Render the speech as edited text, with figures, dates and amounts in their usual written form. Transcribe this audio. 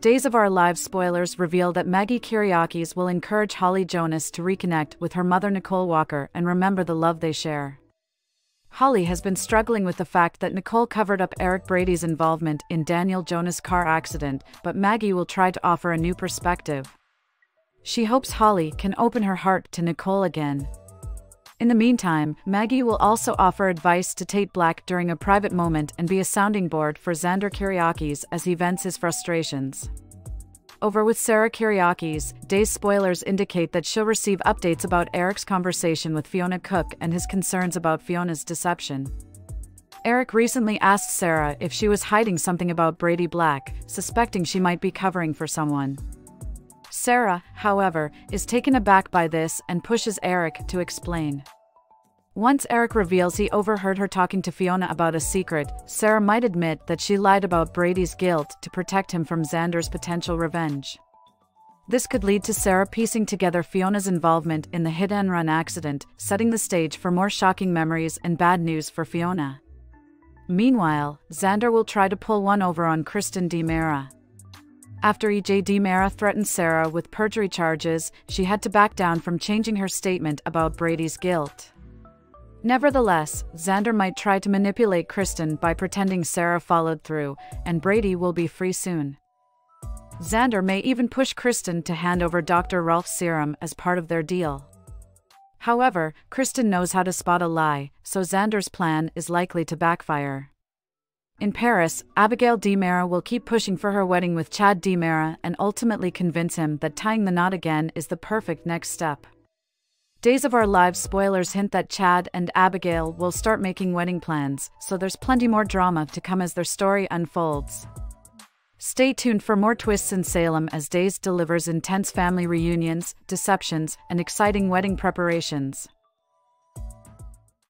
Days of Our Lives spoilers reveal that Maggie Kiriakis will encourage Holly Jonas to reconnect with her mother Nicole Walker and remember the love they share. Holly has been struggling with the fact that Nicole covered up Eric Brady's involvement in Daniel Jonas' car accident, but Maggie will try to offer a new perspective. She hopes Holly can open her heart to Nicole again. In the meantime, Maggie will also offer advice to Tate Black during a private moment and be a sounding board for Xander Kiriakis as he vents his frustrations. Over with Sarah Kiriakis, Days spoilers indicate that she'll receive updates about Eric's conversation with Fiona Cook and his concerns about Fiona's deception. Eric recently asked Sarah if she was hiding something about Brady Black, suspecting she might be covering for someone. Sarah, however, is taken aback by this and pushes Eric to explain. Once Eric reveals he overheard her talking to Fiona about a secret, Sarah might admit that she lied about Brady's guilt to protect him from Xander's potential revenge. This could lead to Sarah piecing together Fiona's involvement in the hit-and-run accident, setting the stage for more shocking memories and bad news for Fiona. Meanwhile, Xander will try to pull one over on Kristen DiMera. After EJ DiMera threatened Sarah with perjury charges, she had to back down from changing her statement about Brady's guilt. Nevertheless, Xander might try to manipulate Kristen by pretending Sarah followed through, and Brady will be free soon. Xander may even push Kristen to hand over Dr. Rolf's serum as part of their deal. However, Kristen knows how to spot a lie, so Xander's plan is likely to backfire. In Paris, Abigail DiMera will keep pushing for her wedding with Chad DiMera and ultimately convince him that tying the knot again is the perfect next step. Days of Our Lives spoilers hint that Chad and Abigail will start making wedding plans, so there's plenty more drama to come as their story unfolds. Stay tuned for more twists in Salem as Days delivers intense family reunions, deceptions, and exciting wedding preparations.